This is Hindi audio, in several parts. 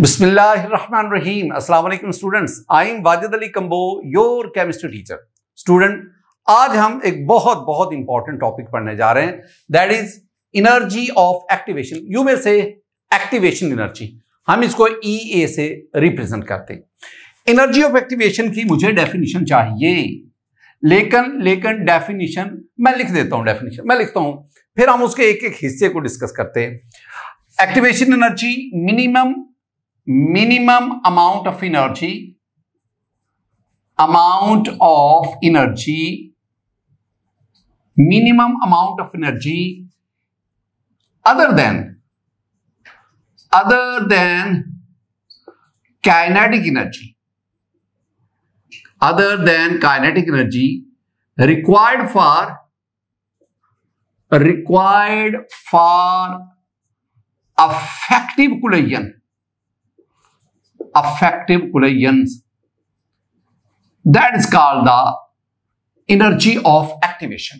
बिस्मिल्लाहिर्रहमानिर्रहीम। अस्सलाम वालेकुम students, I am Wajid Ali Kamboh, your chemistry teacher. Student, आज हम एक बहुत बहुत इंपॉर्टेंट टॉपिक पढ़ने जा रहे हैं, that is energy of activation. यू में से एक्टिवेशन एनर्जी, हम इसको ई ए से रिप्रेजेंट करते हैं। एनर्जी ऑफ एक्टिवेशन की मुझे डेफिनेशन चाहिए, लेकिन डेफिनेशन मैं लिख देता हूं, फिर हम उसके एक एक हिस्से को डिस्कस करते हैं। Activation energy, minimum amount of energy, minimum amount of energy other than kinetic energy, required for effective collision, that is called the energy of activation।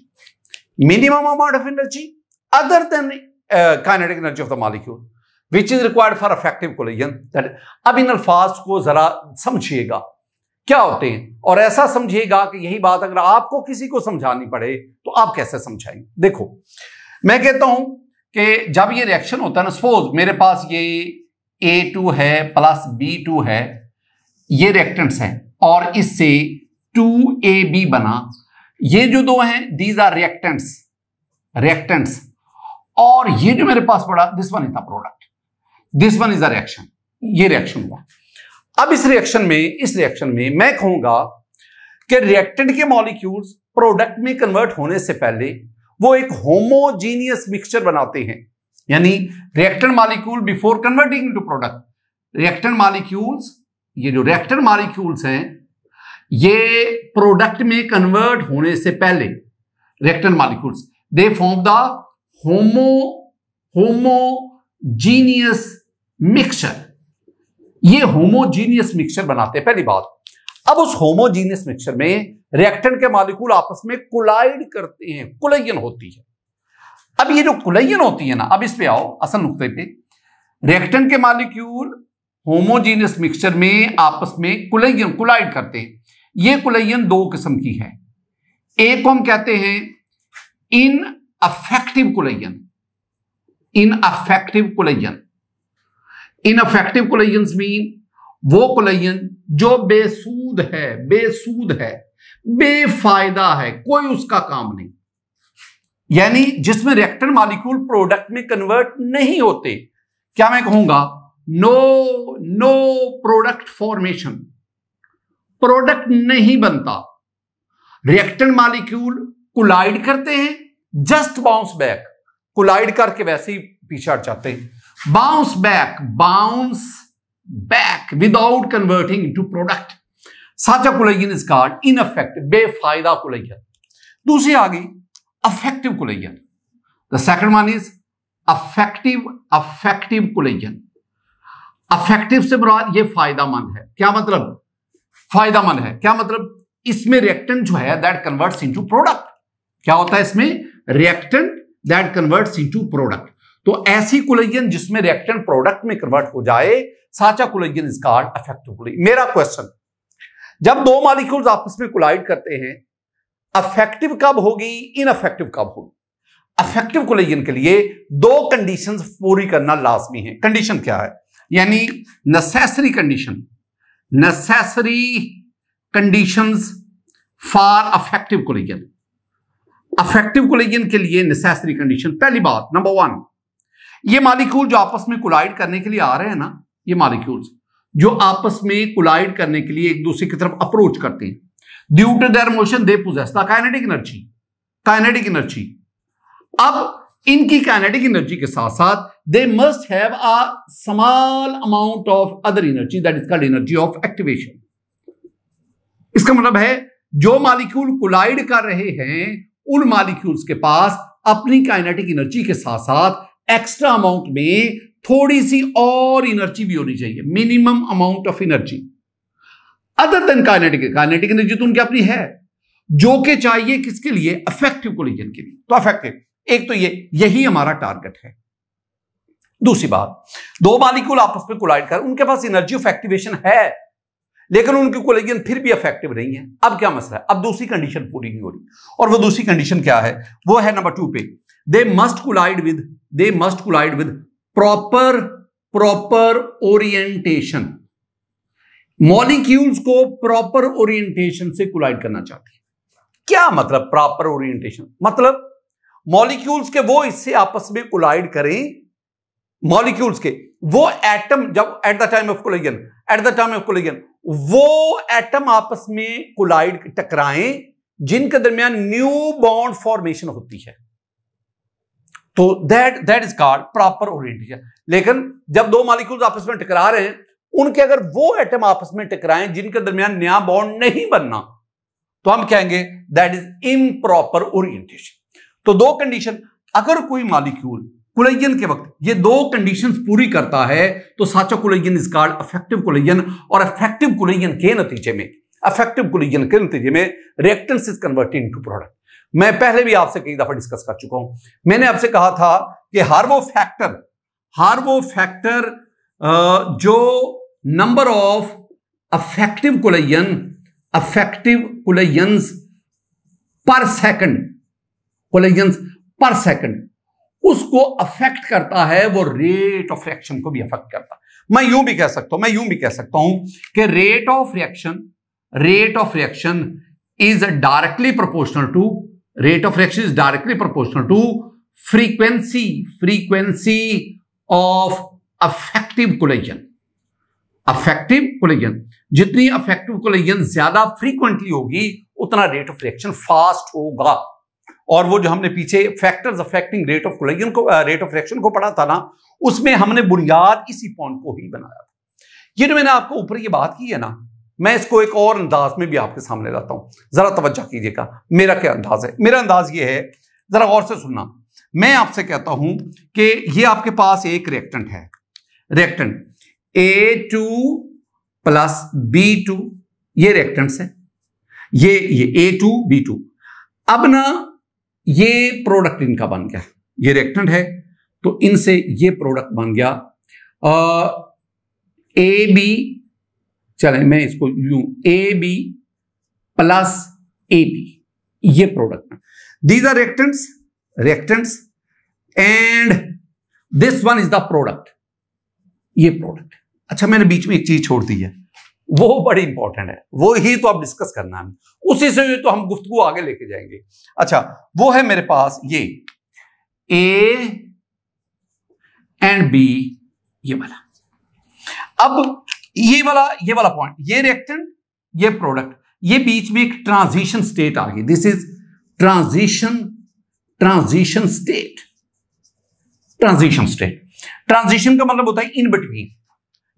Minimum amount of energy other than kinetic energy of the molecule which is required for effective collision। अब इन अल्फाज को जरा समझिएगा क्या होते हैं, और ऐसा समझिएगा कि यही बात अगर आपको किसी को समझानी पड़े तो आप कैसे समझाएंगे। देखो, मैं कहता हूं कि जब ये रिएक्शन होता है ना, सपोज मेरे पास ये A2 है प्लस B2 है, ये रिएक्टेंट्स हैं और इससे 2AB बना। ये जो दो हैं दीज आर रिएक्टेंट्स और ये जो मेरे पास पड़ा this one is the product, this one is the reaction. ये रिएक्शन हुआ। अब इस रिएक्शन में मैं कहूंगा कि रिएक्टेंट के मॉलिक्यूल्स प्रोडक्ट में कन्वर्ट होने से पहले वो एक होमोजीनियस मिक्सचर बनाते हैं, यानी reactant molecule before converting into product, reactant molecules, ये जो रिएक्टेंट मॉलिक्यूल्स हैं ये प्रोडक्ट में कन्वर्ट होने से पहले reactant molecules they form the homogeneous mixture. ये होमोजीनियस मिक्सचर बनाते हैं, पहली बात। अब उस होमोजीनियस मिक्सचर में रिएक्टेंट के मॉलिक्यूल आपस में कोलाइड करते हैं, कोलाइजन होती है। अब ये जो कोलाइजन होती है ना, अब इस पे आओ असल नुक्ते पे। रिएक्टेंट के मॉलिक्यूल होमोजीनियस मिक्सचर में आपस में कोलाइड करते हैं। ये कोलाइजन दो किस्म की है, एक को हम कहते हैं ineffective collision, ineffective collision mean वो कोलिजन जो बेसूद है, बेफायदा है, कोई उसका काम नहीं, यानी जिसमें रिएक्टेंट मॉलिक्यूल प्रोडक्ट में कन्वर्ट नहीं होते। क्या मैं कहूंगा, नो प्रोडक्ट फॉर्मेशन, प्रोडक्ट नहीं बनता। रिएक्टेंट मॉलिक्यूल कोलाइड करते हैं, जस्ट बाउंस बैक, कोलाइड करके वैसे ही पीछे हट जाते हैं, bounce back without converting into product. साचा कोलाइजन इज कॉल्ड इनअफेक्टिव, बेफायदा कोलाइजन। दूसरी आ गई effective collision, the second one is effective collision. Effective से मुराद ये फायदामंद है। क्या मतलब फायदामंद है, क्या मतलब इसमें रिएक्टेंट जो है दैट कन्वर्ट्स इनटू प्रोडक्ट। क्या होता है इसमें, reactant that converts into product. तो ऐसी कोलाइजन जिसमें रिएक्टेंट प्रोडक्ट में कन्वर्ट हो जाए, such a collision is called effective collision. मेरा क्वेश्चन, जब दो मॉलिक्यूल्स आपस में कोलाइड करते हैं, अफेक्टिव कब होगी, इनअफेक्टिव कब होगी? अफेक्टिव कोलाइजन के लिए दो कंडीशंस पूरी करना लाजमी है। कंडीशन क्या है, यानी necessary condition, for effective collision. Effective collision के लिए नेसेसरी कंडीशन, पहली बात नंबर वन, ये मॉलिक्यूल जो आपस में कोलाइड करने के लिए आ रहे हैं ना, ये मॉलिक्यूल्स जो आपस में कोलाइड करने के लिए एक दूसरे की तरफ अप्रोच करते हैं, due to their motion they possess the kinetic energy, अब इनकी काइनेटिक एनर्जी के साथ साथ they must have a small amount of other energy, that is called energy of activation. इसका मतलब है जो मॉलिक्यूल कोलाइड कर रहे हैं उन मॉलिक्यूल्स के पास अपनी काइनेटिक एनर्जी के साथ साथ एक्स्ट्रा अमाउंट में थोड़ी सी और एनर्जी भी होनी चाहिए, minimum amount of energy other than kinetic. Kinetic energy तो उनकी अपनी है, जो के चाहिए किसके लिए, अफेक्टिव कोलिजन के लिए। तो अफेक्टिव एक तो यही हमारा टारगेट है, दूसरी बात, दो मालिक्यूल आपस में कोलाइड कर उनके पास एनर्जी ऑफ एक्टिवेशन है लेकिन उनकी कोलिजन फिर भी अफेक्टिव नहीं है। अब क्या मसला है? अब दूसरी कंडीशन पूरी नहीं हो रही और वो दूसरी कंडीशन क्या है? वो है नंबर 2 पे they must collide with proper orientation. Molecules को प्रॉपर ओरिएंटेशन से कोलाइड करना चाहते हैं। क्या मतलब प्रॉपर ओरिएंटेशन? मतलब मॉलिक्यूल्स के वो इससे आपस में कोलाइड करें, मॉलिक्यूल्स के वो एटम जब at the time of collision वो एटम आपस में कोलाइड टकराएं जिनके दरमियान न्यू बॉन्ड फॉर्मेशन होती है, तो that is called proper orientation. लेकिन जब दो मॉलिक्यूल्स आपस में टकरा रहे हैं, उनके अगर वो एटम आपस में टकराएं जिनके दरमियान नया बॉन्ड नहीं बनना, तो हम कहेंगे दैट इज इम्प्रॉपर ओरिएंटेशन। तो दो कंडीशन, अगर कोई मॉलिक्यूल कोलिजन के वक्त ये दो कंडीशंस पूरी करता है तो such a collision is called effective collision, और अफेक्टिव कोलिजन के नतीजे में reactants is converted into product. मैं पहले भी आपसे कई दफा डिस्कस कर चुका हूं। मैंने आपसे कहा था कि हार वो फैक्टर जो number of effective collisions per second उसको अफेक्ट करता है, वो रेट ऑफ रिएक्शन को भी अफेक्ट करता है। मैं यूं भी कह सकता हूं कि rate of reaction is directly proportional to frequency of effective collision. जितनी अफेक्टिव कोलिजन ज्यादा फ्रीक्वेंटली होगी उतना रेट ऑफ रिएक्शन फास्ट होगा। और वो जो हमने पीछे factors affecting rate of reaction को पढ़ा था ना, उसमें हमने बुनियाद इसी पॉइंट को ही बनाया था। ये जो मैंने आपको ऊपर ये बात की है ना, मैं इसको एक और अंदाज में भी आपके सामने लाता हूं। जरा तवज्जो कीजिएगा मेरा क्या अंदाज है। मेरा अंदाज ये है, जरा गौर से सुनना। मैं आपसे कहता हूं कि ये आपके पास एक रिएक्टेंट है, रिएक्टेंट A2 + B2, ये रिएक्टेंट्स है, ये A2 B2। अब ना ये प्रोडक्ट इनका बन गया, ये रिएक्टेंट है तो इनसे ये प्रोडक्ट बन गया AB। चले मैं इसको लूं, AB + AB, ये product. These are reactants and this one is the product, ये प्रोडक्ट। अच्छा, मैंने बीच में एक चीज छोड़ दी है, वो बड़ी इंपॉर्टेंट है, वो ही तो आप डिस्कस करना है, उसी से तो हम गुफ्तगू आगे लेके जाएंगे। अच्छा, वो है मेरे पास ये A and B, ये वाला। अब ये वाला पॉइंट, ये रिएक्टेंट, ये प्रोडक्ट, ये बीच में एक ट्रांजिशन स्टेट आ गई। This is transition state. Transition का मतलब होता है इन बिटवीन,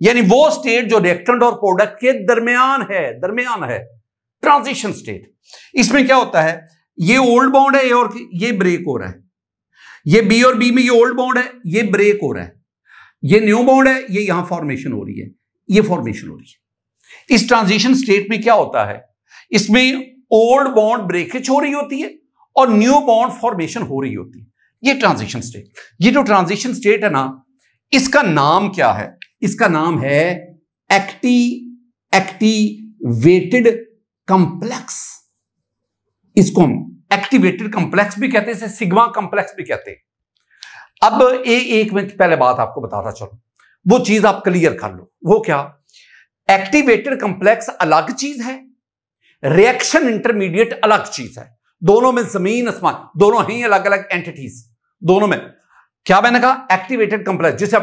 यानी वो स्टेट जो रिएक्टेंट और प्रोडक्ट के दरमियान है ट्रांजिशन स्टेट। इसमें क्या होता है, ये ओल्ड बॉन्ड है और ये ब्रेक हो रहा है, ये बी और बी में ये ओल्ड बॉन्ड है, ये ब्रेक हो रहा है, ये न्यू बॉन्ड है, ये यहां फॉर्मेशन हो रही है, ये फॉर्मेशन हो रही है। इस ट्रांजिशन स्टेट में क्या होता है, इसमें ओल्ड बॉन्ड ब्रेकेज हो रही होती है और न्यू बॉन्ड फॉर्मेशन हो रही होती है, ये ट्रांजिशन स्टेट। ये जो ट्रांजिशन स्टेट है ना, इसका नाम क्या है? इसका नाम है एक्टिवेटेड कॉम्प्लेक्स। इसको हम एक्टिवेटेड कॉम्प्लेक्स भी कहते हैं, इसे सिग्मा कॉम्प्लेक्स भी कहते हैं। अब एक मिनट पहले बात आपको बताता चलो, वो चीज आप क्लियर कर लो। वो क्या, एक्टिवेटेड कॉम्प्लेक्स अलग चीज है, रिएक्शन इंटरमीडिएट अलग चीज है। दोनों में जमीन आसमान, दोनों ही अलग अलग एंटिटीज। दोनों में क्या, मैंने कहा एक्टिवेटेड कॉम्प्लेक्स जिसे आप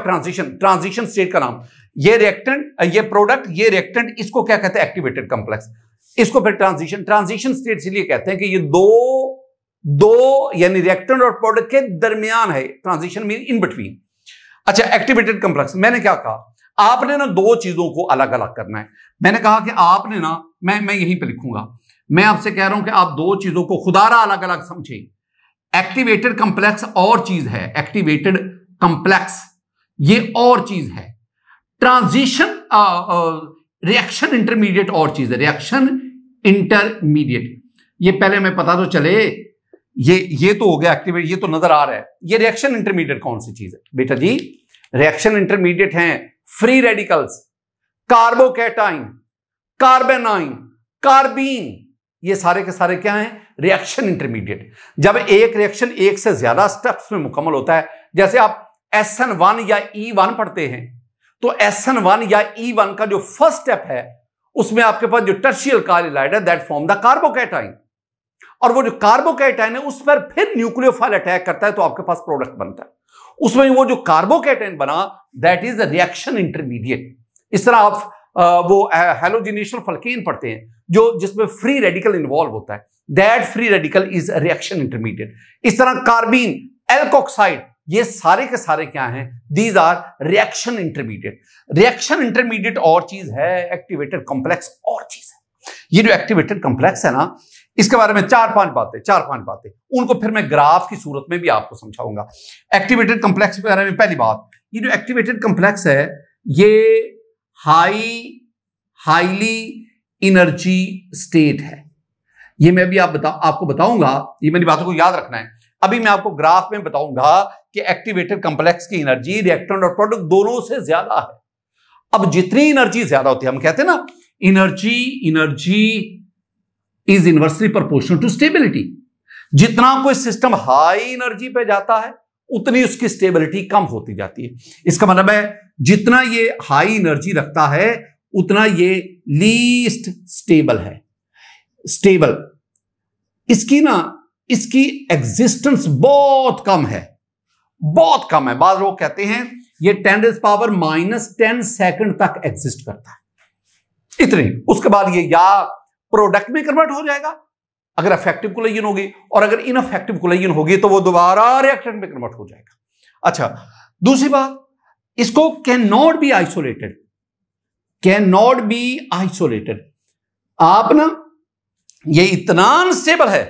ट्रांजिशन स्टेट का नाम, ये रिएक्टेंट, ये प्रोडक्ट, ये रिएक्टेंट, इसको क्या कहते हैं, एक्टिवेटेड कॉम्प्लेक्स। इसको फिर ट्रांजिशन स्टेट इसलिए कहते हैं कि ये दो यानी रिएक्टेंट और प्रोडक्ट के दरमियान है। Transition mean in between. अच्छा, एक्टिवेटेड कॉम्प्लेक्स मैंने क्या कहा, आपने ना दो चीजों को अलग अलग करना है। मैंने कहा कि आपने ना, मैं यहीं पर लिखूंगा, मैं आपसे कह रहा हूं कि आप दो चीजों को खुदारा अलग अलग समझें। एक्टिवेटेड कॉम्प्लेक्स और चीज है, एक्टिवेटेड कॉम्प्लेक्स ये और चीज है, ट्रांजिशन रिएक्शन इंटरमीडिएट और चीज है, रिएक्शन इंटरमीडिएट। ये पहले मैं पता तो चले, ये तो हो गया एक्टिवेट, ये तो नजर आ रहा है। ये रिएक्शन इंटरमीडिएट कौन सी चीज है बेटा जी? रिएक्शन इंटरमीडिएट हैं free radicals, carbocation, carbanion, carbene, ये सारे के सारे क्या हैं? Reaction intermediate. जब एक रिएक्शन एक से ज्यादा स्टेप्स में मुकम्मल होता है, जैसे आप SN1 या E1 पढ़ते हैं, तो SN1 या E1 का जो फर्स्ट स्टेप है उसमें आपके पास जो टर्शियल कार्बोलाइड है दैट फॉर्म द कार्बोकैटाइन, और वो जो कार्बोकैटाइन है उस पर फिर न्यूक्लियोफाइल अटैक करता है तो आपके पास प्रोडक्ट बनता है। उसमें वो जो कार्बोकैटाइन बना that is the reaction intermediate. इस तरह आप वो हैलोजिनेशन फल्केन पढ़ते हैं जो जिसमें फ्री रेडिकल इन्वॉल्व होता है, that free radical is reaction intermediate. इस तरह कार्बीन, एल्कोक्साइड, ये सारे के सारे क्या हैं? These are reaction intermediate. Reaction intermediate और चीज है, एक्टिवेटेड कॉम्प्लेक्स और चीज है। ये जो एक्टिवेटेड कॉम्प्लेक्स है ना, इसके बारे में चार पांच बातें उनको फिर मैं ग्राफ की सूरत में भी आपको समझाऊंगा। एक्टिवेटेड कॉम्प्लेक्स के बारे में पहली बात, ये जो एक्टिवेटेड कॉम्प्लेक्स है ये हाईली एनर्जी स्टेट है। ये मैं अभी आपको बताऊंगा, ये मेरी बातों को याद रखना है। अभी मैं आपको ग्राफ में बताऊंगा कि एक्टिवेटेड कॉम्प्लेक्स की एनर्जी रिएक्टेंट और प्रोडक्ट दोनों से ज्यादा है। अब जितनी एनर्जी ज्यादा होती है, हम कहते हैं ना energy is inversely proportional to stability. जितना कोई सिस्टम हाई एनर्जी पे जाता है उतनी उसकी स्टेबिलिटी कम होती जाती है। इसका मतलब है जितना ये हाई एनर्जी रखता है उतना ये लीस्ट स्टेबल है। स्टेबल इसकी एग्जिस्टेंस बहुत कम है। बाद लोग कहते हैं ये 10⁻⁻⁻ सेकंड तक एग्जिस्ट करता है, इतनी। उसके बाद ये या प्रोडक्ट में कन्वर्ट हो जाएगा अगर अफेक्टिव कोलेजन होगी, और अगर इनअफेक्टिव कोलेजन होगी तो वो दोबारा रिएक्टेंट में कन्वर्ट हो जाएगा। अच्छा, दूसरी बात, इसको कैन नॉट बी आइसोलेटेड। आप ना, ये इतना अनस्टेबल है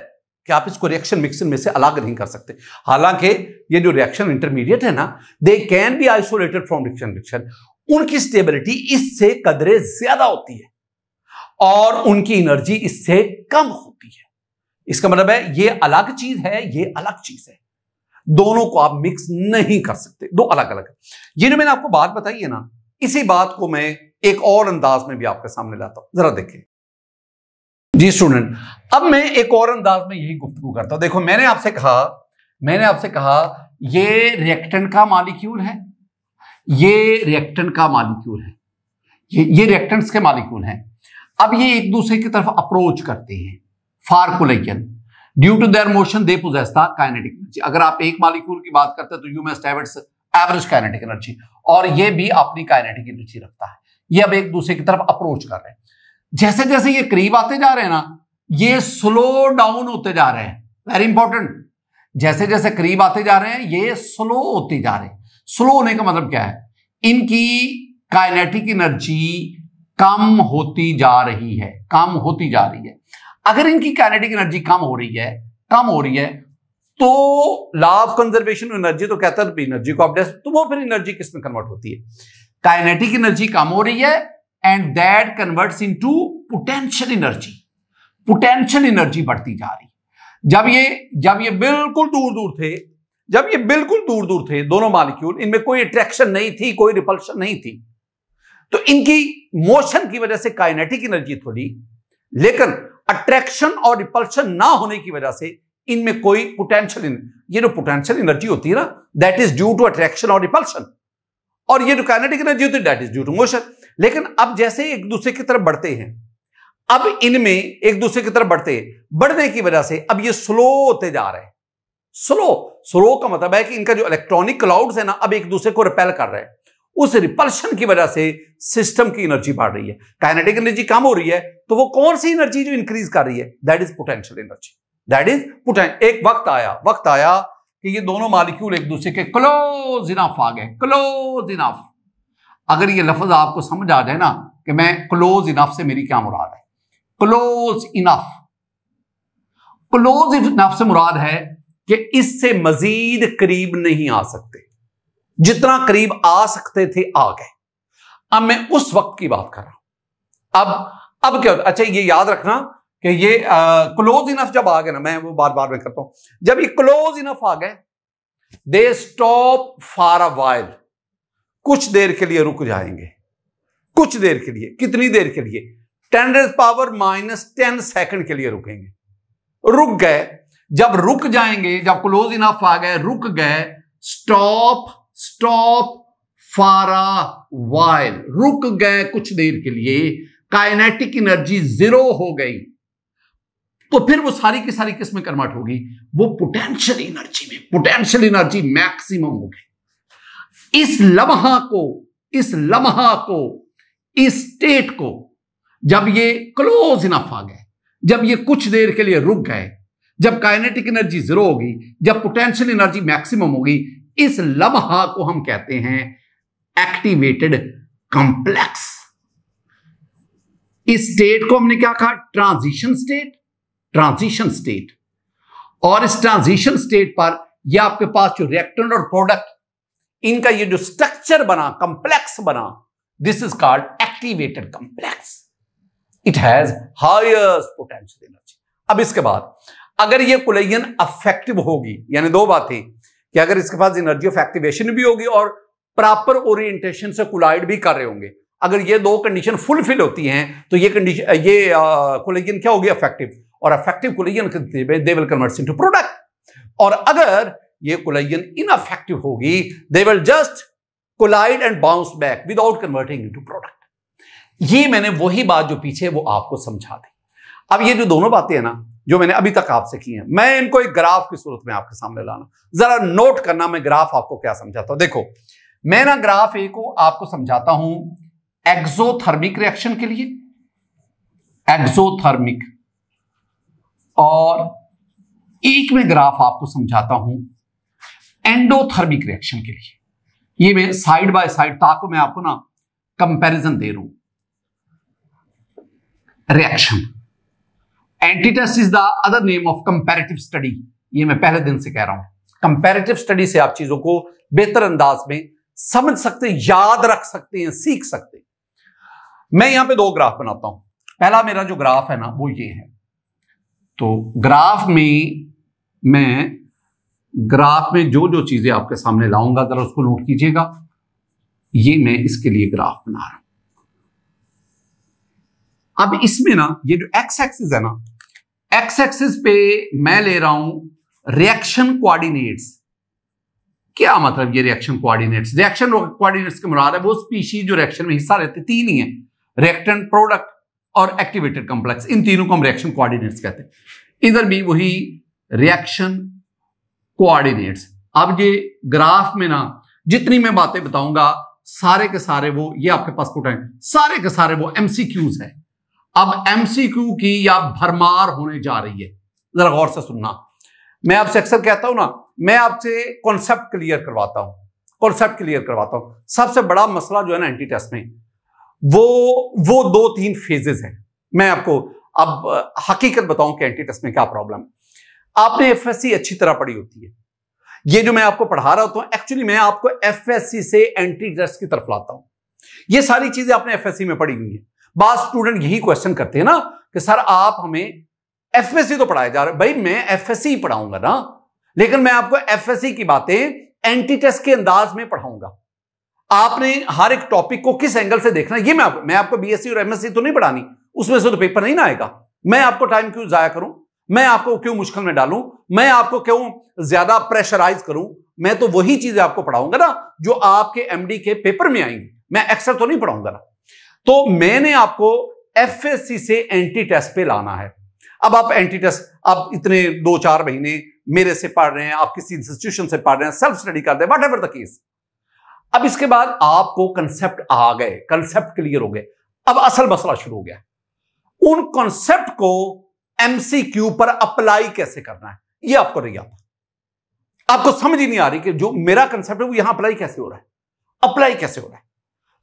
कि आप इसको रिएक्शन मिक्सन में से अलग नहीं कर सकते। हालांकि ये जो रिएक्शन इंटरमीडिएट है ना, they can be isolated from reaction mixture. उनकी स्टेबिलिटी इससे कदरे ज्यादा होती है और उनकी एनर्जी इससे कम होती है। इसका मतलब है ये अलग चीज है, दोनों को आप मिक्स नहीं कर सकते, दो अलग अलग। ये जो मैंने आपको बात बताई है ना, इसी बात को मैं एक और अंदाज में भी आपके सामने लाता हूं। जरा देखें जी स्टूडेंट, अब मैं एक और अंदाज में यही गुफ्तगू करता हूं। देखो, मैंने आपसे कहा ये रिएक्टेंट का मॉलिक्यूल है, ये रिएक्टेंट्स के मॉलिक्यूल है। अब ये एक दूसरे की तरफ अप्रोच करते हैं for collision, due to their motion they possess the kinetic energy. अगर आप एक मॉलिक्यूल की बात करते हैं तो you must have its average kinetic energy, और ये भी अपनी काइनेटिक एनर्जी रखता है। ये अब एक दूसरे की तरफ अप्रोच कर रहे हैं। जैसे जैसे ये करीब आते जा रहे हैं ना, ये स्लो डाउन होते जा रहे हैं। वेरी इंपॉर्टेंट, जैसे जैसे करीब आते जा रहे हैं ये स्लो होते जा रहे हैं। स्लो होने का मतलब क्या है? इनकी काइनेटिक एनर्जी कम होती जा रही है। अगर इनकी काइनेटिक एनर्जी कम हो रही है तो लॉ ऑफ कंजर्वेशन एनर्जी तो कहता है एनर्जी को अपडेट, तो वो फिर एनर्जी किस में कन्वर्ट होती है? काइनेटिक एनर्जी कम हो रही है and that converts into potential energy. Potential energy बढ़ती जा रही। जब ये बिल्कुल दूर दूर थे दोनों मॉलिक्यूल, इनमें कोई अट्रैक्शन नहीं थी, कोई रिपल्शन नहीं थी, तो इनकी मोशन की वजह से काइनेटिक एनर्जी थोड़ी, लेकिन अट्रैक्शन और रिपल्शन ना होने की वजह से इनमें कोई पोटेंशियल। ये जो पोटेंशियल एनर्जी होती है ना, that is due to attraction और रिपल्शन, और ये जो काइनेटिक एनर्जी होती है that is due to motion. लेकिन अब जैसे एक दूसरे की तरफ बढ़ते हैं, अब इनमें एक दूसरे की तरफ बढ़ने की वजह से अब ये स्लो होते जा रहे हैं। स्लो का मतलब है कि इनका जो इलेक्ट्रॉनिक क्लाउड्स है ना, अब एक दूसरे को रिपेल कर रहे हैं। उस रिपल्शन की वजह से सिस्टम की एनर्जी बढ़ रही है। काइनेटिक एनर्जी कम हो रही है, तो वो कौन सी एनर्जी जो इंक्रीज कर रही है? That is potential energy, that is potential. एक वक्त आया कि ये दोनों मॉलिक्यूल एक दूसरे के क्लोज इनफ आ गए। क्लोज इनफ, अगर ये लफ्ज आपको समझ आ जाए ना कि मैं क्लोज इनफ से मेरी क्या मुराद है, क्लोज इनफ से मुराद है कि इससे मजीद करीब नहीं आ सकते, जितना करीब आ सकते थे आ गए। अब मैं उस वक्त की बात कर रहा हूं। अब क्या होता? अच्छा, ये याद रखना कि ये क्लोज इनफ जब आ गए ना, मैं वो बार बार करता हूं, जब ये क्लोज इनफ आ गए they stop for a while. कुछ देर के लिए रुक जाएंगे, कुछ देर के लिए, कितनी देर के लिए, 10⁻⁻⁻ के लिए रुकेंगे। रुक गए, जब रुक जाएंगे, जब क्लोज इनफ आ गए, रुक गए, stop, stop for a while, रुक गए कुछ देर के लिए, काइनेटिक एनर्जी 0 हो गई, तो फिर वो सारी की सारी किस्में कन्वर्ट होगी वो पोटेंशियल एनर्जी में, पोटेंशियल एनर्जी मैक्सिमम होगी। इस लम्हा को, इस लम्हा को, इस स्टेट को, जब ये क्लोज इनफ आ गए, जब ये कुछ देर के लिए रुक गए, जब काइनेटिक एनर्जी 0 होगी, जब पोटेंशियल एनर्जी मैक्सिमम होगी, इस लम्हा को हम कहते हैं एक्टिवेटेड कॉम्प्लेक्स। इस स्टेट को हमने क्या कहा? Transition state, transition state. और इस ट्रांजिशन स्टेट पर यह आपके पास जो रिएक्टेंट और प्रोडक्ट, इनका ये जो स्ट्रक्चर बना, कॉम्प्लेक्स बना, this is called activated complex, it has highest potential energy. अब इसके बाद अगर ये कोलिजन अफेक्टिव होगी, यानी दो बातें कि अगर इसके पास एनर्जी ऑफ एक्टिवेशन भी होगी और प्रॉपर ओरिएंटेशन से कोलाइड भी कर रहे होंगे, अगर ये दो कंडीशन फुलफिल होती हैं तो ये कंडीशन, ये कोलिजन क्या होगी? अफेक्टिव। और effective collision they will convert into product. और अगर ये कोलिजन इनअफेक्टिव होगी, they will just collide and bounce back without converting into product. ये मैंने वही बात जो पीछे वो आपको समझा दी। अब ये जो दोनों बातें हैं ना, जो मैंने अभी तक आपसे की हैं, मैं इनको एक ग्राफ की सूरत में आपके सामने लाना, जरा नोट करना मैं ग्राफ आपको क्या समझाता हूं। देखो, मैं ना ग्राफ ए को आपको समझाता हूं एक्सोथर्मिक रिएक्शन के लिए, एक्सोथर्मिक, और एक में ग्राफ आपको समझाता हूं एंडोथर्मिक रिएक्शन के लिए। ये मैं साइड बाय साइड, ताकि मैं आपको ना कंपैरिजन दे रहा हूं। Reaction एंटीटेस्ट is the other name of comparative study, ये मैं पहले दिन से कह रहा हूं। कंपैरेटिव स्टडी से आप चीजों को बेहतर अंदाज में समझ सकते, याद रख सकते हैं, सीख सकते हैं। मैं यहां पे दो ग्राफ बनाता हूं। पहला मेरा जो ग्राफ है ना वो ये है, तो ग्राफ में मैं जो जो चीजें आपके सामने लाऊंगा जरा उसको नोट कीजिएगा। ये मैं इसके लिए ग्राफ बना रहा हूं। अब इसमें ना ये जो एक्स एक्सिस है ना, एक्स एक्सिस पे मैं ले रहा हूं रिएक्शन कोऑर्डिनेट्स। क्या मतलब ये रिएक्शन कोऑर्डिनेट्स? रिएक्शन कोऑर्डिनेट्स के मुराद है वो स्पीशीज जो रिएक्शन में हिस्सा लेते, तीन ही हैं, रिएक्टेंट, प्रोडक्ट और एक्टिवेटेड कॉम्प्लेक्स, इन तीनों को हम रिएक्शन कोऑर्डिनेट्स कहते हैं। इधर भी वही रिएक्शन कोऑर्डिनेट्स। अब ये ग्राफ में ना जितनी मैं बातें बताऊंगा सारे के सारे वो, ये आपके पास पुट है, सारे के सारे वो एमसीक्यूज है। अब एमसीक्यू की या भरमार होने जा रही है, जरा गौर से सुनना। मैं आपसे अक्सर कहता हूं ना, मैं आपसे कॉन्सेप्ट क्लियर करवाता हूं, कॉन्सेप्ट क्लियर करवाता हूं। सबसे बड़ा मसला जो है ना एंटी टेस्ट में, वो 2-3 फेजेस हैं। मैं आपको अब हकीकत बताऊं कि एंटी टेस्ट में क्या प्रॉब्लम है। आपने एफएससी अच्छी तरह पढ़ी होती है, ये जो मैं आपको पढ़ा रहा होता हूं, एक्चुअली मैं आपको एफएससी से एंटी टेस्ट की तरफ लाता हूं। ये सारी चीजें आपने एफएससी में पढ़ी हुई है। बाद स्टूडेंट यही क्वेश्चन करते हैं ना कि सर आप हमें एफएससी तो पढ़ाए जा रहे। भाई मैं एफएससी पढ़ाऊंगा ना, लेकिन मैं आपको एफएससी की बातें एंटी टेस्ट के अंदाज में पढ़ाऊंगा। आपने हर एक टॉपिक को किस एंगल से देखना है ये मैं आपको बीएससी और एमएससी तो नहीं पढ़ानी, उसमें से तो पेपर नहीं ना आएगा। मैं आपको टाइम क्यों जाया करूं, मैं आपको क्यों मुश्किल में डालूं, मैं आपको क्यों ज्यादा प्रेशराइज करूं। मैं तो वही चीजें आपको पढ़ाऊंगा ना जो आपके एमडी के पेपर में आएंगी, मैं एक्स्ट्रा तो नहीं पढ़ाऊंगा ना। तो मैंने आपको एफएससी से एंटी टेस्ट पे लाना है। अब आप एंटी टेस्ट, आप इतने 2-4 महीने मेरे से पढ़ रहे हैं, आप किसी इंस्टीट्यूशन से पढ़ रहे हैं, सेल्फ स्टडी कर रहे हैं, व्हाटएवर द केस। अब इसके बाद आपको कंसेप्ट आ गए, कंसेप्ट क्लियर हो गए। अब असल मसला शुरू हो गया, उन कॉन्सेप्ट को एमसीक्यू पर अप्लाई कैसे करना है ये आपको नहीं आता। आपको समझ ही नहीं आ रही कि जो मेरा कंसेप्ट है वो यहां अप्लाई कैसे हो रहा है, अप्लाई कैसे हो रहा है,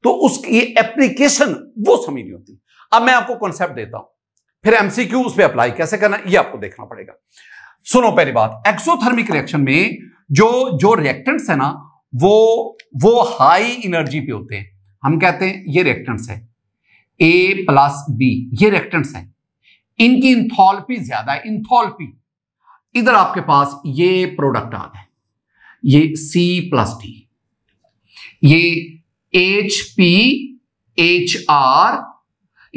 तो उसकी एप्लीकेशन वो समझ नहीं होती। अब मैं आपको कॉन्सेप्ट देता हूं, फिर एमसीक्यू उस पे अप्लाई कैसे करना ये आपको देखना पड़ेगा। सुनो, पहली बात, एक्सोथर्मिक रिएक्शन में जो रिएक्टेंट्स है ना वो हाई एनर्जी पे होते हैं। हम कहते हैं ये रिएक्टेंट्स है A+B, ये रिएक्टेंट्स है, इनकी इंथॉल्पी ज्यादा है, इंथॉल्पी। इधर आपके पास ये प्रोडक्ट आ गए, ये C+D, ये HPHR,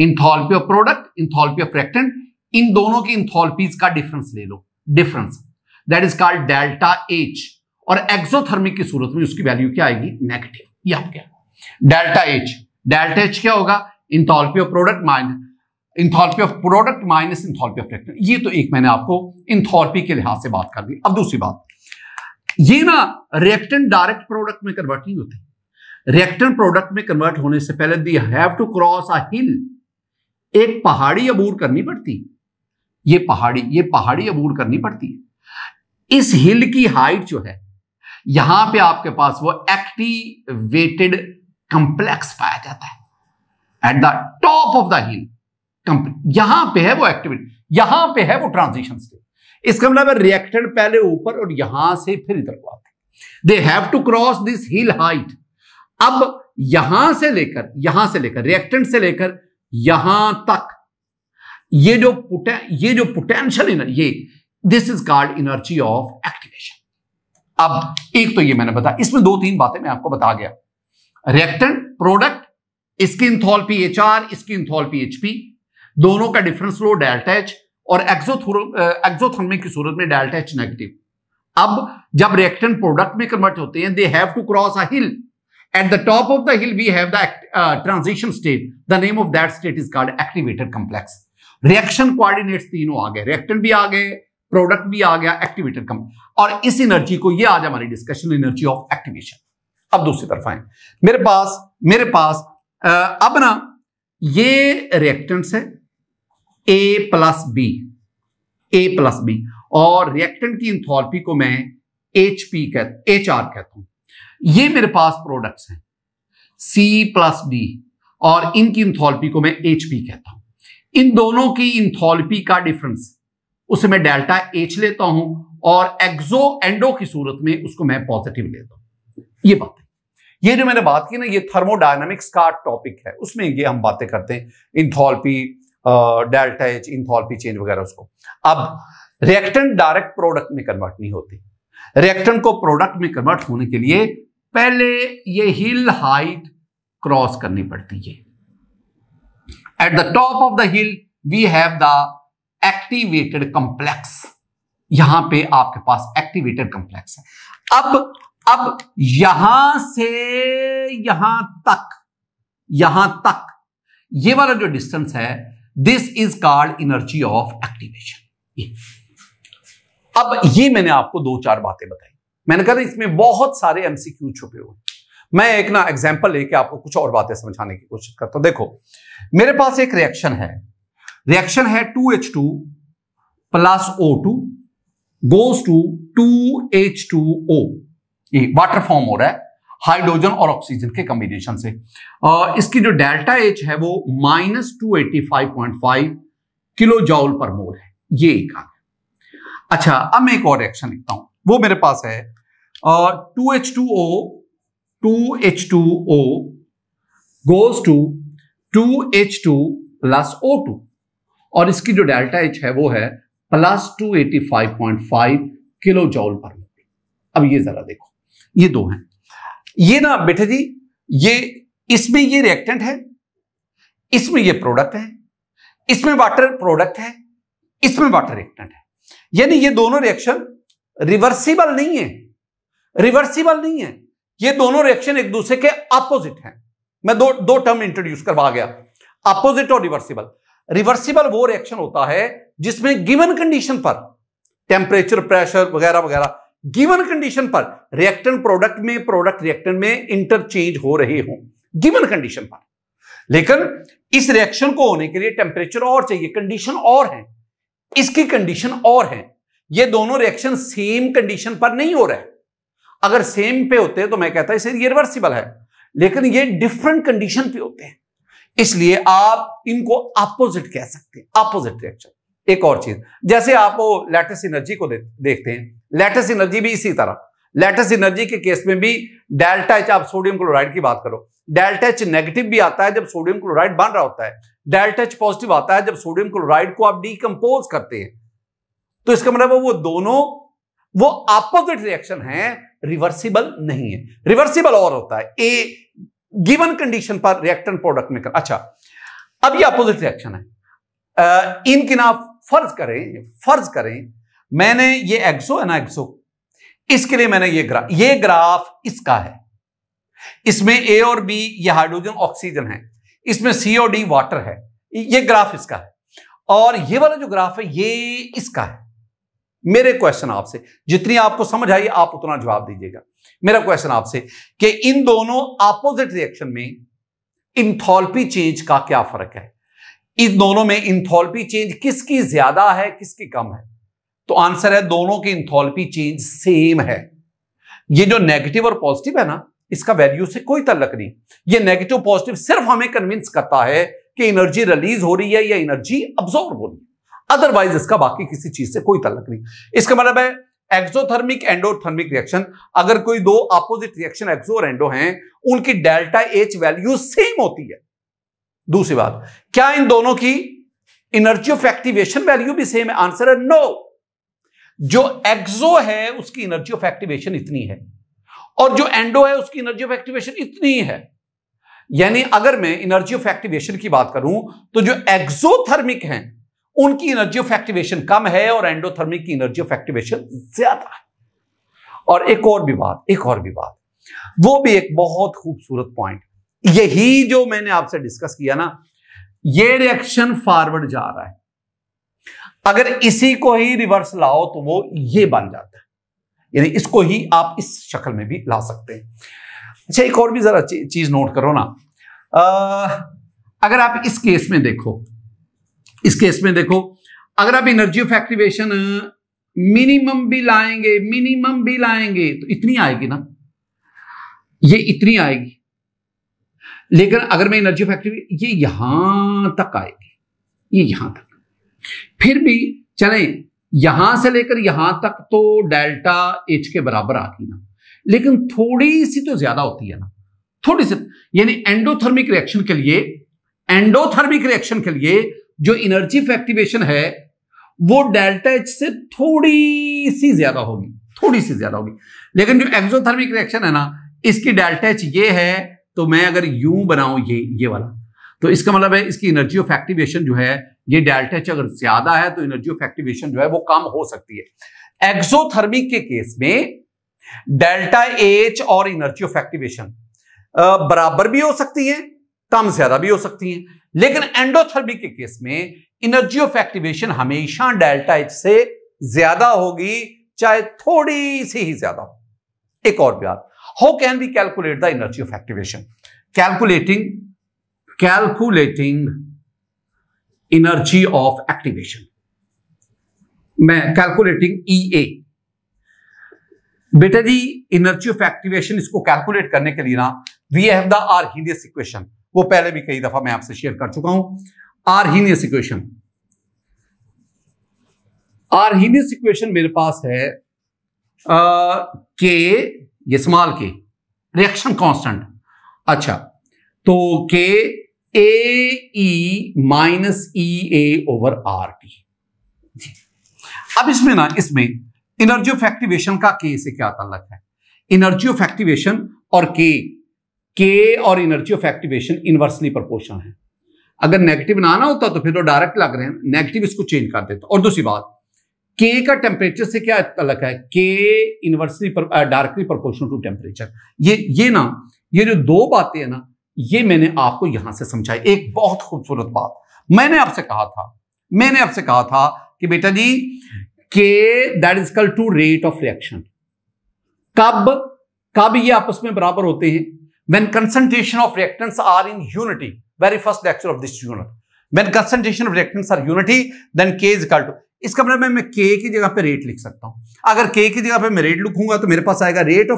enthalpy of product, enthalpy of reactant, इन दोनों की इंथॉल्पीज का डिफरेंस ले लो, difference that is called delta H, और एक्सोथर्मिक की सूरत में उसकी वैल्यू क्या आएगी, नेगेटिव। ये आप क्या डेल्टा H, डेल्टा H क्या होगा, enthalpy of product minus enthalpy of product minus enthalpy of reactant. ये तो एक मैंने आपको इंथॉल्पी के लिहाज से बात कर दी। अब दूसरी बात, ये ना रिएक्टेंट डायरेक्ट प्रोडक्ट में कन्वर्ट नहीं होते, रिएक्टेंट प्रोडक्ट में कन्वर्ट होने से पहले they have to cross a hill, एक पहाड़ी अबूर करनी पड़ती, ये पहाड़ी अबूर करनी पड़ती है। इस हिल की हाइट जो है, यहां पे आपके पास वो एक्टिवेटेड कंप्लेक्स पाया जाता है at the top of the hill, यहां पे है वो एक्टिवेट, यहां पे है वो ट्रांजिशन स्टेज। इसका मतलब रिएक्टेंट पहले ऊपर और यहां से फिर इधर को आते, they have to cross this hill height. अब यहां से लेकर रिएक्टेंट से लेकर यहां तक ये जो पोटेंशियल है, ये this is called energy of activation. अब एक तो ये मैंने बताया, इसमें दो तीन बातें मैं आपको बता गया, रिएक्टेंट प्रोडक्ट, इसकी इंथॉल्पी HR, इसकी इंथॉल्पी HP, दोनों का डिफरेंस लो डेल्टा H, और एक्सोथर्मिक की सूरत में डेल्टा H नेगेटिव। अब जब रिएक्टेंट प्रोडक्ट में कन्वर्ट होते हैं, they have to cross a hill, at the top of the hill we have the transition state, the name of that state is called activated complex. Reaction coordinates तीनों आ गए, रिएक्टेंट भी आ गए, प्रोडक्ट भी आ गया, एक्टिवेटेड कॉम्प्लेक्स, और इस एनर्जी को, ये आज हमारी डिस्कशन एनर्जी ऑफ एक्टिवेशन। अब दूसरी तरफ आए, मेरे पास अब ना ये रिएक्टेंट्स है A+B, और रिएक्टेंट की इंथॉल्पी को मैं HR कहता हूं। ये मेरे पास प्रोडक्ट्स हैं C+D, और इनकी इंथॉल्पी को मैं HP कहता हूं। इन दोनों की इंथॉल्पी का डिफरेंस, उसे मैं डेल्टा H लेता हूं, और एक्सो एंडो की सूरत में उसको मैं पॉजिटिव लेता हूं। ये बात है, ये जो मैंने बात की ना, ये थर्मोडायनामिक्स का टॉपिक है, उसमें ये हम बातें करते हैं, enthalpy, delta H, enthalpy change वगैरह उसको। अब रिएक्टेंट डायरेक्ट प्रोडक्ट में कन्वर्ट नहीं होती, रिएक्टेंट को प्रोडक्ट में कन्वर्ट होने के लिए पहले ये हिल हाइट क्रॉस करनी पड़ती है। At the top of the hill we have the activated complex, यहां पे आपके पास एक्टिवेटेड कॉम्प्लेक्स है। अब यहां से यहां तक ये वाला जो डिस्टेंस है, this is called energy of activation. अब ये मैंने आपको दो चार बातें बताई, मैंने कहा इसमें बहुत सारे एमसीक्यू छुपे हुए, मैं एक ना एग्जांपल लेके आपको कुछ और बातें समझाने की कोशिश करता हूं। देखो, मेरे पास एक रिएक्शन है 2H2 + O2 goes to 2H2O, ये वाटर फॉर्म हो रहा है हाइड्रोजन और ऑक्सीजन के कॉम्बिनेशन से। इसकी जो डेल्टा H है वो -285.5 किलोजूल पर मोल है, ये एक आ गया। अच्छा, अब मैं एक और रिएक्शन लिखता हूं, वो मेरे पास है 2H2O goes to 2H2 + O2, और इसकी जो डेल्टा H है वो है +285.5 किलोजूल पर मोल। अब ये जरा देखो, ये दो हैं, ये ना बेटे जी, ये इसमें ये रिएक्टेंट है, इसमें ये प्रोडक्ट है, इसमें वाटर प्रोडक्ट है, इसमें वाटर रिएक्टेंट है, यानी ये दोनों रिएक्शन रिवर्सिबल नहीं है, ये दोनों रिएक्शन एक दूसरे के अपोजिट हैं। मैं दो टर्म इंट्रोड्यूस करवा गया, अपोजिट और रिवर्सिबल। रिवर्सिबल वो रिएक्शन होता है जिसमें गिवन कंडीशन पर, टेम्परेचर, प्रेशर वगैरह वगैरह, गिवन कंडीशन पर रिएक्टेंट प्रोडक्ट में, प्रोडक्ट रिएक्टेंट में इंटरचेंज हो रहे हों गिवन कंडीशन पर। लेकिन इस रिएक्शन को होने के लिए टेम्परेचर और चाहिए, कंडीशन और है, इसकी कंडीशन और है। ये दोनों रिएक्शन सेम कंडीशन पर नहीं हो रहे हैं, अगर सेम पे होते तो मैं कहता इसे ये रिवर्सिबल है, लेकिन ये डिफरेंट कंडीशन पे होते हैं, इसलिए आप इनको अपोजिट कह सकते हैं, अपोजिट रिएक्शन। एक और चीज, जैसे आप वो लैटिस एनर्जी को देखते हैं, लैटिस एनर्जी भी इसी तरह, लैटिस एनर्जी के केस में भी डेल्टा H, आप सोडियम क्लोराइड की बात करो, डेल्टा H नेगेटिव भी आता है जब सोडियम क्लोराइड बन रहा होता है, डेल्टा H पॉजिटिव आता है जब सोडियम क्लोराइड को आप डीकंपोज करते हैं। तो इसका मतलब वो दोनों वो अपोजिट रिएक्शन है, रिवर्सिबल नहीं है। रिवर्सिबल और होता है, गिवन कंडीशन पर रिएक्टेंट प्रोडक्ट में कर। अच्छा, अब ये अपोजिट रिएक्शन है। इनकिनाफ फर्ज करें मैंने ये एक्सो एनाएक्सो, इसके लिए मैंने ये ग्राफ इसका है, इसमें ए और बी ये हाइड्रोजन ऑक्सीजन है, इसमें सी और डी वाटर है, ये ग्राफ इसका है, और ये वाला जो ग्राफ है ये इसका है। मेरे क्वेश्चन आपसे, जितनी आपको समझ आई आप उतना जवाब दीजिएगा। मेरा क्वेश्चन आपसे कि इन दोनों अपोजिट रिएक्शन में इंथॉल्पी चेंज का क्या फर्क है, इन दोनों में इंथॉल्पी चेंज किसकी ज्यादा है किसकी कम है? तो आंसर है दोनों की इंथॉल्पी चेंज सेम है। ये जो नेगेटिव और पॉजिटिव है ना, इसका वैल्यू से कोई ताल्लुक नहीं। ये नेगेटिव पॉजिटिव सिर्फ हमें कन्विंस करता है कि एनर्जी रिलीज हो रही है या एनर्जी अब्सॉर्ब हो रही है, अदरवाइज इसका बाकी किसी चीज से कोई ताल्लुक नहीं। इसका मतलब है एक्सोथर्मिक एंडोथर्मिक रिएक्शन, अगर कोई दो अपोजिट रिएक्शन एक्सो और एंडो हैं, उनकी डेल्टा एच वैल्यू सेम होती है। दूसरी बात, क्या इन दोनों की एनर्जी ऑफ एक्टिवेशन वैल्यू भी सेम है? आंसर है नो। जो एक्सो है उसकी एनर्जी ऑफ एक्टिवेशन इतनी है और जो एंडो है उसकी एनर्जी ऑफ एक्टिवेशन इतनी है। यानी अगर मैं एनर्जी ऑफ एक्टिवेशन की बात करूं तो जो एक्सोथर्मिक हैं उनकी एनर्जी ऑफ एक्टिवेशन कम है और एंडोथर्मिक की एनर्जी ऑफ एक्टिवेशन ज्यादा है। और एक और भी बात, वो भी एक बहुत खूबसूरत पॉइंट, यही जो मैंने आपसे डिस्कस किया ना, ये रिएक्शन फॉरवर्ड जा रहा है, अगर इसी को ही रिवर्स लाओ तो वो ये बन जाता है, यानी इसको ही आप इस शक्ल में भी ला सकते हैं। अच्छा, एक और भी जरा चीज नोट करो ना, अगर आप इस केस में देखो अगर आप एनर्जी ऑफ एक्टिवेशन मिनिमम भी लाएंगे तो इतनी आएगी ना, ये इतनी आएगी, लेकिन अगर मैं एनर्जी ऑफ एक्टिवेशन ये यहां तक आएगी, ये यहां तक, फिर भी चलें यहां से लेकर यहां तक तो डेल्टा एच के बराबर आती ना, लेकिन थोड़ी सी तो ज्यादा होती है ना, थोड़ी सी। यानी एंडोथर्मिक रिएक्शन के लिए जो एनर्जी ऑफ एक्टिवेशन है वो डेल्टा एच से थोड़ी सी ज्यादा होगी, लेकिन जो एक्सोथर्मिक रिएक्शन है ना, इसकी डेल्टा एच ये है, तो मैं अगर यूं बनाऊं ये वाला, तो इसका मतलब है इसकी एनर्जी ऑफ एक्टिवेशन जो है ये डेल्टा एच अगर ज्यादा है तो एनर्जी ऑफ एक्टिवेशन जो है वो कम हो सकती है। एक्सोथर्मिक के केस में डेल्टा एच और एनर्जी ऑफ एक्टिवेशन बराबर भी हो सकती है, कम ज्यादा भी हो सकती है, लेकिन एंडोथर्मिक के केस में एनर्जी ऑफ एक्टिवेशन हमेशा डेल्टा एच से ज्यादा होगी, चाहे थोड़ी सी ही ज्यादा हो। एक और बात, how can we calculate the energy of activation? Calculating energy of activation, मैं कैलकुलेटिंग ईए। बेटा जी, एनर्जी ऑफ एक्टिवेशन इसको कैलकुलेट करने के लिए ना we have the Arrhenius equation, वो पहले भी कई दफा मैं आपसे शेयर कर चुका हूं। आर्हीनियस इक्वेशन मेरे पास है के, ये स्मॉल के रिएक्शन कांस्टेंट। अच्छा, तो K AE minus EA over RT। अब इसमें एनर्जी ऑफ एक्टिवेशन का K से क्या ताल्लुक है? एनर्जी ऑफ एक्टिवेशन और K और energy of activation inversely proportional है। अगर नेगेटिव ना आना होता तो फिर तो डायरेक्ट लग रहे हैं, नेगेटिव इसको चेंज कर देता। और दूसरी बात, K का टेम्परेचर से क्या ताल्लुक है? K inversely directly proportional to temperature. ये जो दो बातें हैं ना, ये मैंने आपको यहां से समझाई। एक बहुत खूबसूरत बात मैंने आपसे कहा था कि बेटा जी K that is equal to rate of reaction. कब ये आपस में बराबर होते हैं? When concentration of reactants are in unity, very first lecture of this unit, when concentration of reactants are unity then K is equal to, इसका मतलब मैं के की जगह पे रेट लिख सकता हूं। अगर के की जगह पे मैं रेट लिखूंगा तो मेरे पास आएगा rate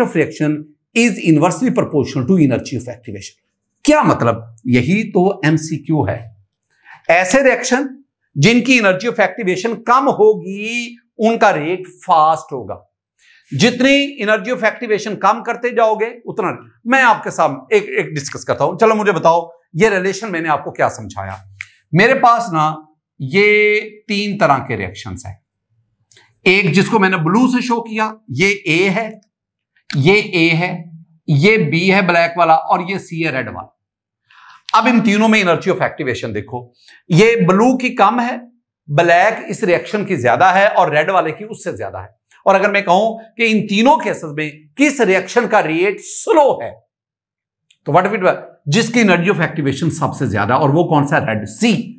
of reaction is inversely proportional to energy of activation. क्या मतलब? यही तो एमसीक्यू है। ऐसे रिएक्शन जिनकी एनर्जी ऑफ एक्टिवेशन कम होगी उनका रेट फास्ट होगा, जितनी एनर्जी ऑफ एक्टिवेशन कम करते जाओगे उतना। मैं आपके सामने एक डिस्कस करता हूं। चलो मुझे बताओ, ये रिलेशन मैंने आपको क्या समझाया? मेरे पास ना ये तीन तरह के रिएक्शन है। एक जिसको मैंने ब्लू से शो किया, ये ए है, ये बी है ब्लैक वाला और ये सी है रेड वाला। अब इन तीनों में एनर्जी ऑफ एक्टिवेशन देखो, ये ब्लू की कम है, ब्लैक इस रिएक्शन की ज्यादा है और रेड वाले की उससे ज्यादा है। और अगर मैं कहूं कि इन तीनों केसेस में किस रिएक्शन का रेट स्लो है तो व्हाट इट वाज, जिसकी एनर्जी ऑफ एक्टिवेशन सबसे ज्यादा, और वो कौन सा, रेड, सी।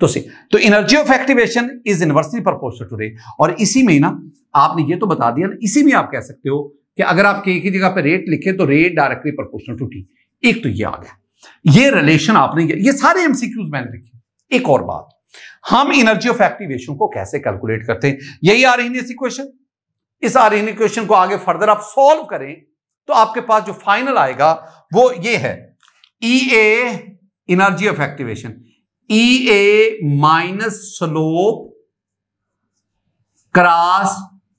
तो सी, तो energy of activation is inversely proportional to rate. और इसी में ना आपने ये तो बता दिया ना, इसी में आप कह सकते हो कि अगर आप एक ही जगह पर रेट लिखे तो rate directly proportional to T. एक तो ये आ गया, ये रिलेशन आपने, ये सारे एमसीक्यूज मैंने लिखे। एक और बात, हम एनर्जी ऑफ एक्टिवेशन को कैसे कैलकुलेट करते हैं, यही आर्हेनियस इक्वेशन। इस आर्हेनियस इक्वेशन को आगे फर्दर आप सॉल्व करें तो आपके पास जो फाइनल आएगा वो ये है, E A energy of activation, E A minus slope cross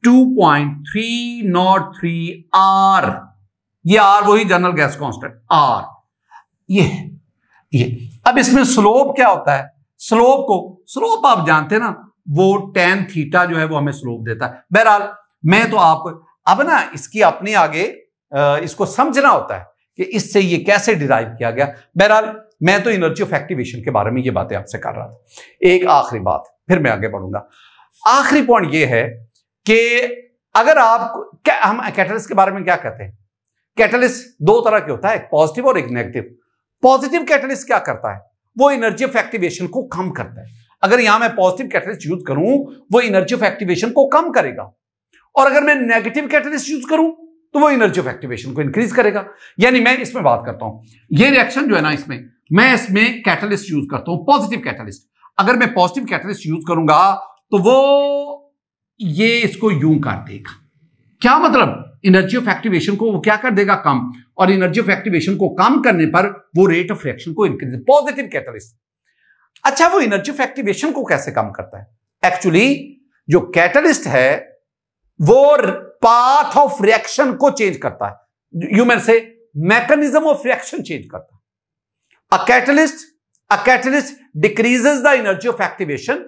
2.303 R. ये आर वही जनरल गैस कांस्टेंट आर, ये। अब इसमें स्लोप क्या होता है, स्लोप आप जानते हैं ना, वो tan थीटा जो है वो हमें स्लोप देता है। बहरहाल मैं तो आपको अब ना इसकी अपने आगे इसको समझना होता है कि इससे ये कैसे डिराइव किया गया। बहरहाल मैं तो एनर्जी ऑफ एक्टिवेशन के बारे में ये बातें आपसे कर रहा था। एक आखिरी बात, फिर मैं आगे बढ़ूंगा। आखिरी पॉइंट ये है कि अगर आप, हम कैटलिस्ट के बारे में क्या कहते हैं, कैटलिस्ट दो तरह के होता है, एक पॉजिटिव और एक नेगेटिव। पॉजिटिव कैटलिस्ट क्या करता है, वो एनर्जी ऑफ एक्टिवेशन को कम करता है। अगर यहां मैं पॉजिटिव कैटलिस्ट यूज करूं वो एनर्जी ऑफ एक्टिवेशन को कम करेगा, और अगर मैं नेगेटिव कैटलिस्ट यूज करूं तो वो एनर्जी ऑफ एक्टिवेशन को इंक्रीज करेगा। यानी मैं इसमें बात करता हूं, ये रिएक्शन जो है ना, इसमें मैं इसमें कैटलिस्ट यूज करता हूं, पॉजिटिव कैटलिस्ट। अगर मैं पॉजिटिव कैटलिस्ट यूज करूंगा तो वो ये इसको यूं काट देगा। क्या मतलब, एनर्जी ऑफ एक्टिवेशन को वो क्या कर देगा, कम। और एनर्जी ऑफ एक्टिवेशन को कम करने पर वो रेट ऑफ रिएक्शन को इंक्रीज, पॉजिटिव कैटलिस्ट। अच्छा, वो एनर्जी ऑफ एक्टिवेशन को कैसे कम करता है? एक्चुअली जो कैटलिस्ट है वो पाथ ऑफ रिएक्शन को चेंज करता है, ह्यूमन से मैकेनिज्म ऑफ रिएक्शन चेंज करता है। A catalyst decreases the energy of activation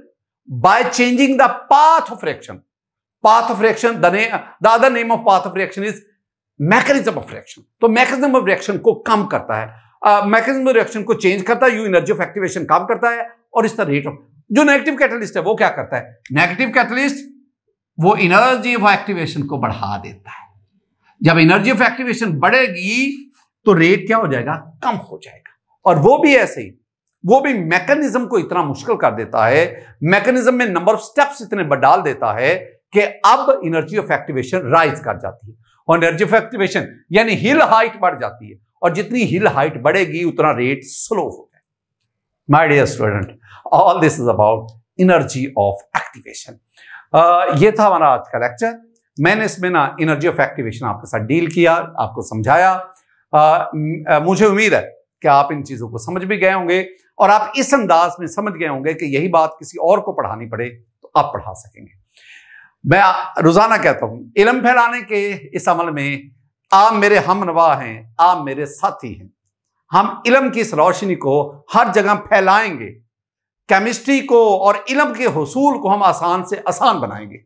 by changing the path of reaction. path of reaction, the other name of path of reaction is mechanism of reaction। तो mechanism of reaction को कम करता है, mechanism of reaction को change करता है, energy of activation कम करता है। और इस तरह rate of, जो negative catalyst है वो क्या करता है, negative catalyst वो energy of activation को बढ़ा देता है। जब energy of activation बढ़ेगी तो rate क्या हो जाएगा, कम हो जाएगा। और वो भी ऐसे ही, वो भी mechanism को इतना मुश्किल कर देता है, mechanism में number of steps इतने बढ़ाल देता है कि अब एनर्जी ऑफ एक्टिवेशन राइज कर जाती है, और एनर्जी ऑफ एक्टिवेशन यानी हिल हाइट बढ़ जाती है, और जितनी हिल हाइट बढ़ेगी उतना रेट स्लो हो जाए। My dear student, all this is about energy of activation. ये था हमारा आज का लेक्चर। मैंने इसमें ना एनर्जी ऑफ एक्टिवेशन आपके साथ डील किया, आपको समझाया। मुझे उम्मीद है कि आप इन चीजों को समझ भी गए होंगे, और आप इस अंदाज में समझ गए होंगे कि यही बात किसी और को पढ़ानी पड़े तो आप पढ़ा सकेंगे। मैं रोजाना कहता हूं, इल्म फैलाने के इस अमल में आप मेरे हमनवा हैं, आप मेरे साथी हैं। हम इल्म की इस रोशनी को हर जगह फैलाएंगे। केमिस्ट्री को और इल्म के हुसूल को हम आसान से आसान बनाएंगे।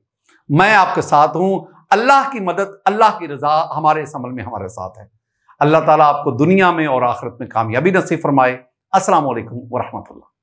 मैं आपके साथ हूं, अल्लाह की मदद, अल्लाह की रजा हमारे इस अमल में हमारे साथ है। अल्लाह ताला आपको दुनिया में और आखिरत में कामयाबी नसीब फरमाए। अस्सलाम वालेकुम व रहमतुल्लाह।